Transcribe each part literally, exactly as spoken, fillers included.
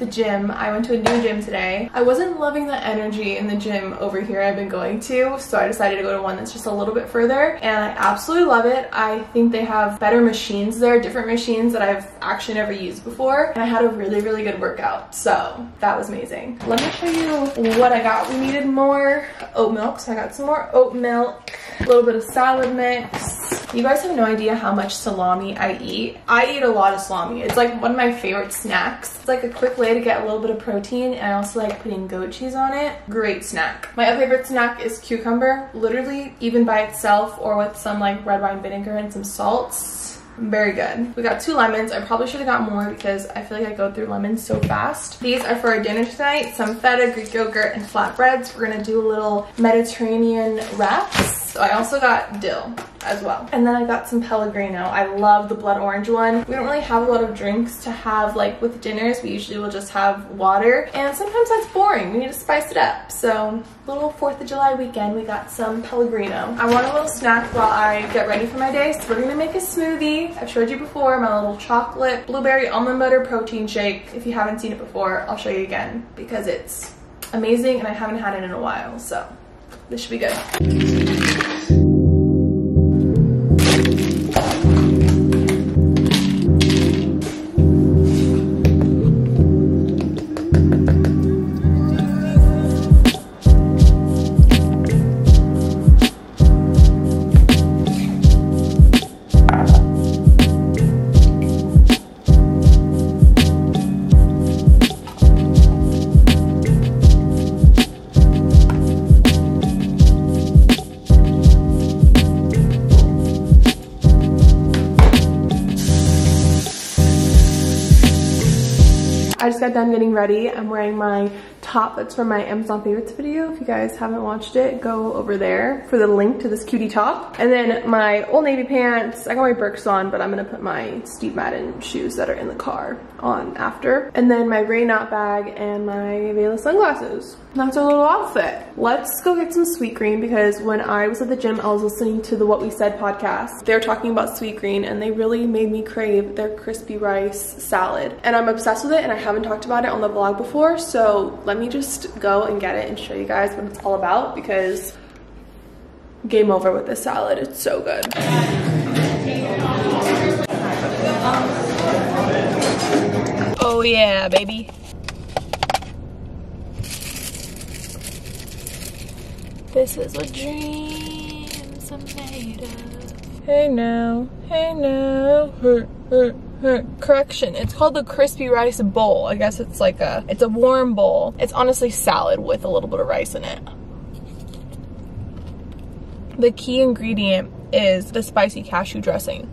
the gym. I went to a new gym today. I wasn't loving the energy in the gym over here I've been going to, so I decided to go to one that's just a little bit further, and I absolutely love it. I think they have better machines there, different machines that I've actually never used before, and I had a really, really good workout, so that was amazing. Let me show you what I got. We needed more oat milk, so I got some more oat milk, a little bit of salad mix. You guys have no idea how much salami I eat. I eat a lot of salami. It's like one of my favorite snacks. It's like a quick way to get a little bit of protein, and I also like putting goat cheese on it. Great snack. My other favorite snack is cucumber. Literally, even by itself or with some like red wine vinegar and some salts. Very good. We got two lemons. I probably should have got more because I feel like I go through lemons so fast. These are for our dinner tonight. Some feta, Greek yogurt, and flatbreads. We're gonna do a little Mediterranean wraps. So I also got dill as well. And then I got some Pellegrino. I love the blood orange one. We don't really have a lot of drinks to have like with dinners. We usually will just have water. And sometimes that's boring. We need to spice it up. So little fourth of July weekend, we got some Pellegrino. I want a little snack while I get ready for my day. So we're gonna make a smoothie. I've showed you before my little chocolate blueberry almond butter protein shake. If you haven't seen it before, I'll show you again because it's amazing and I haven't had it in a while. So this should be good. Got done getting ready. I'm wearing my top that's from my Amazon favorites video. If you guys haven't watched it, go over there for the link to this cutie top. And then my Old Navy pants. I got my Birks on, but I'm gonna put my Steve Madden shoes that are in the car on after. And then my Ray knot bag and my Vela sunglasses. That's our little outfit. Let's go get some Sweetgreen because when I was at the gym, I was listening to the What We Said podcast. They were talking about Sweetgreen and they really made me crave their crispy rice salad. And I'm obsessed with it and I haven't talked about it on the vlog before, so let me just go and get it and show you guys what it's all about because game over with this salad. It's so good. Oh yeah, baby. This is what dreams are made of. Hey now, hey now. Her, her, her. Correction, it's called the crispy rice bowl. I guess it's like a, it's a warm bowl. It's honestly salad with a little bit of rice in it. The key ingredient is the spicy cashew dressing.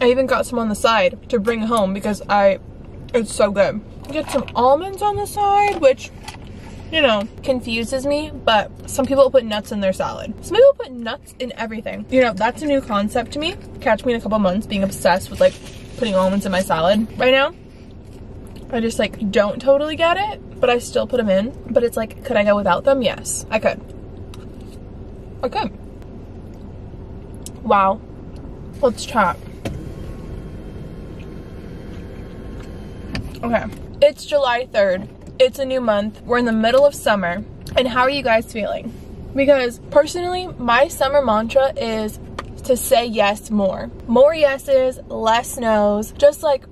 I even got some on the side to bring home because I, it's so good. Get some almonds on the side, which, you know, confuses me, but some people put nuts in their salad. Some people put nuts in everything. You know, that's a new concept to me. Catch me in a couple months being obsessed with like putting almonds in my salad. Right now, I just like don't totally get it, but I still put them in. But it's like, could I go without them? Yes, I could. I could. Wow. Let's chat. Okay. It's July third. It's a new month. We're in the middle of summer. And how are you guys feeling? Because personally, my summer mantra is to say yes more. More yeses, less no's. Just like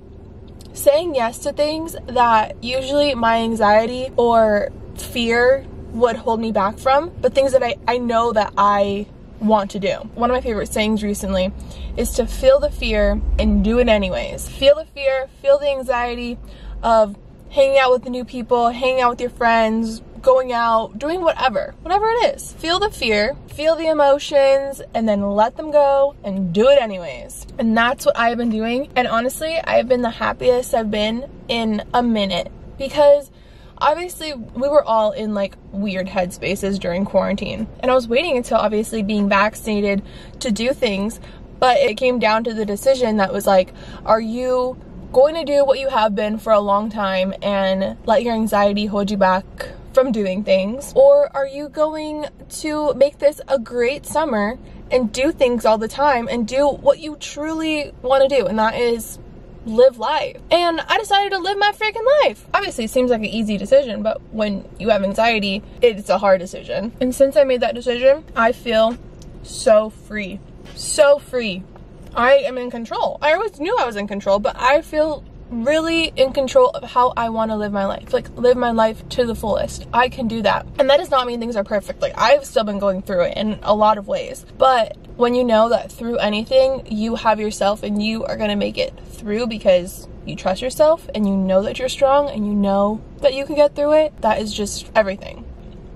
saying yes to things that usually my anxiety or fear would hold me back from, but things that I, I know that I want to do. One of my favorite sayings recently is to feel the fear and do it anyways. Feel the fear, feel the anxiety of hanging out with the new people, hanging out with your friends, going out, doing whatever, whatever it is. Feel the fear, feel the emotions, and then let them go and do it anyways. And that's what I've been doing. And honestly, I've been the happiest I've been in a minute because obviously we were all in like weird headspaces during quarantine. And I was waiting until obviously being vaccinated to do things, but it came down to the decision that was like, are you going to do what you have been for a long time and let your anxiety hold you back from doing things? Or are you going to make this a great summer and do things all the time and do what you truly want to do? And that is live life. And I decided to live my freaking life. Obviously, it seems like an easy decision, but when you have anxiety, it's a hard decision. And since I made that decision, I feel so free. So free. I am in control. I always knew I was in control, but I feel really in control of how I want to live my life. Like, live my life to the fullest. I can do that. And that does not mean things are perfect. Like, I've still been going through it in a lot of ways. But when you know that through anything, you have yourself and you are going to make it through because you trust yourself and you know that you're strong and you know that you can get through it, that is just everything.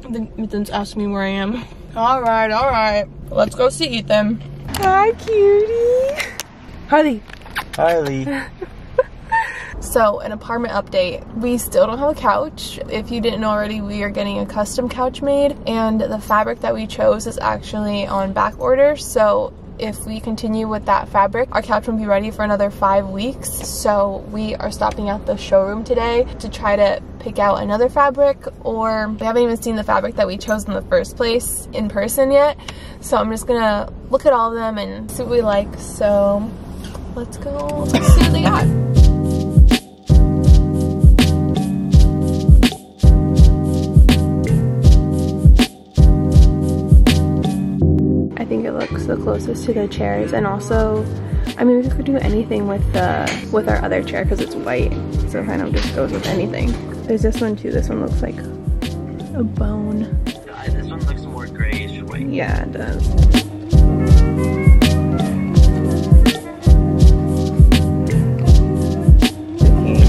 I think Ethan's asked me where I am. All right, all right. Let's go see Ethan. Hi, cutie. Harley. Harley. So, an apartment update. We still don't have a couch. If you didn't already, we are getting a custom couch made, and the fabric that we chose is actually on back order. So if we continue with that fabric, our couch won't be ready for another five weeks. So we are stopping at the showroom today to try to pick out another fabric, or we haven't even seen the fabric that we chose in the first place in person yet. So I'm just gonna look at all of them and see what we like. So let's go see what they got. I think it looks the closest to the chairs, and also, I mean, we could do anything with the with our other chair because it's white, so it kind of just goes with anything. There's this one too. This one looks like a bone. Uh, this one looks more grayish white. Yeah, it does. Okay,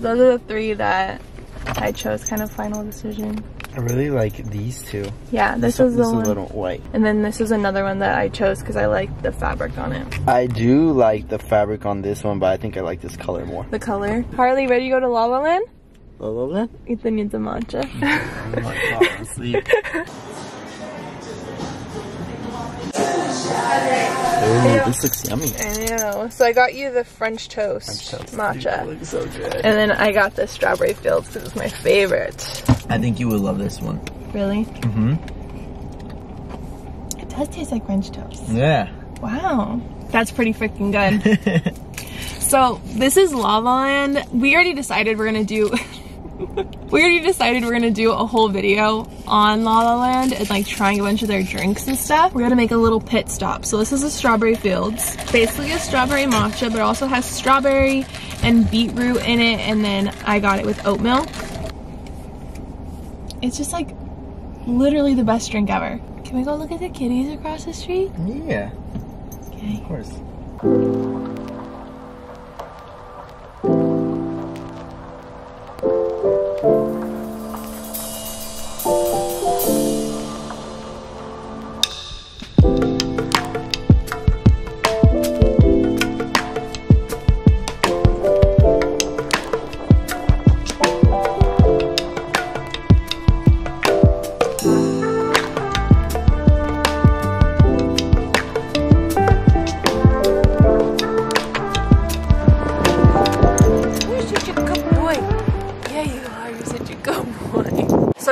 those are the three that I chose. Kind of final decision. I really like these two. Yeah, this Except is the this one. This is a little white. And then this is another one that I chose because I like the fabric on it. I do like the fabric on this one, but I think I like this color more. The color. Harley, ready to go to La La Land? La La Land? Ethan needs a matcha. I'm not falling asleep. Ooh, this looks yummy. I know. So I got you the French toast, French toast. matcha. Dude, looks so good. And then I got the strawberry filled because it's my favorite. I think you would love this one. Really? Mm-hmm. It does taste like French toast. Yeah. Wow. That's pretty freaking good. So this is Lava Land. We already decided we're going to do... We already decided we're gonna do a whole video on La La Land and like trying a bunch of their drinks and stuff. We're gonna make a little pit stop. So this is a strawberry fields. Basically a strawberry matcha, but it also has strawberry and beetroot in it, and then I got it with oat milk. It's just like literally the best drink ever. Can we go look at the kitties across the street? Yeah. Okay. Of course.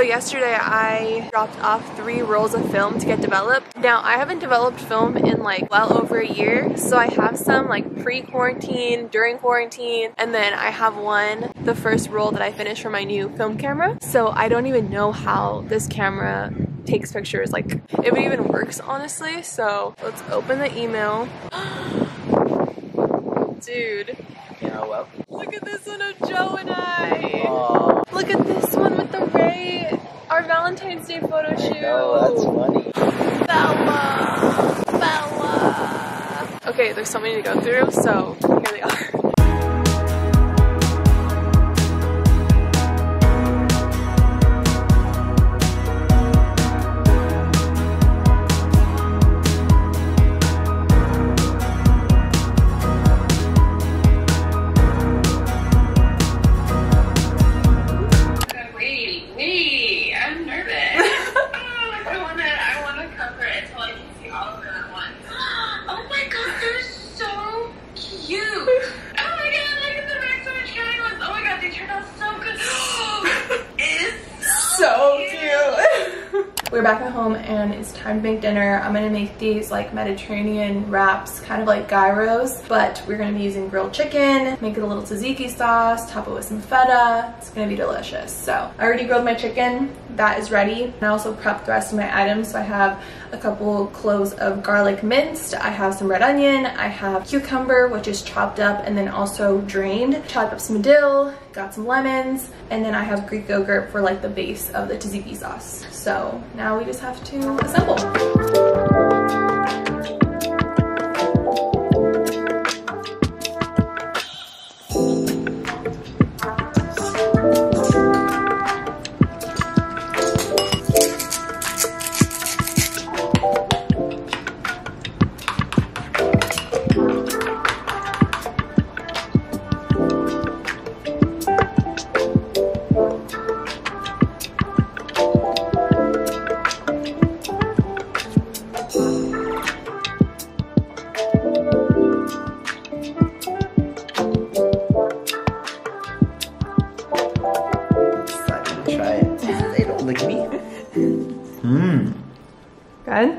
Yesterday I dropped off three rolls of film to get developed. Now I haven't developed film in like well over a year, so I have some like pre-quarantine, during quarantine, and then I have one, the first roll that I finished for my new film camera. So I don't even know how this camera takes pictures, like if it even works honestly. So let's open the email. Dude. Yeah, well. Look at this one of Joe and I. Aww. Look at this one with the Ray. Our Valentine's Day photo I shoot. Oh, that's funny. Bella. Bella. Okay, there's so many to go through, so here they are. You We're back at home and it's time to make dinner. I'm gonna make these like Mediterranean wraps, kind of like gyros, but we're gonna be using grilled chicken, make it a little tzatziki sauce, top it with some feta. It's gonna be delicious. So I already grilled my chicken, that is ready. And I also prepped the rest of my items. So I have a couple cloves of garlic minced, I have some red onion, I have cucumber, which is chopped up and then also drained, chopped up some dill, got some lemons, and then I have Greek yogurt for like the base of the tzatziki sauce. So now we just have to assemble.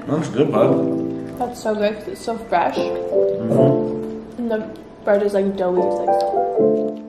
That's good, bud. That's so good because it's so fresh. Mm-hmm. And the bread is like doughy. It's like so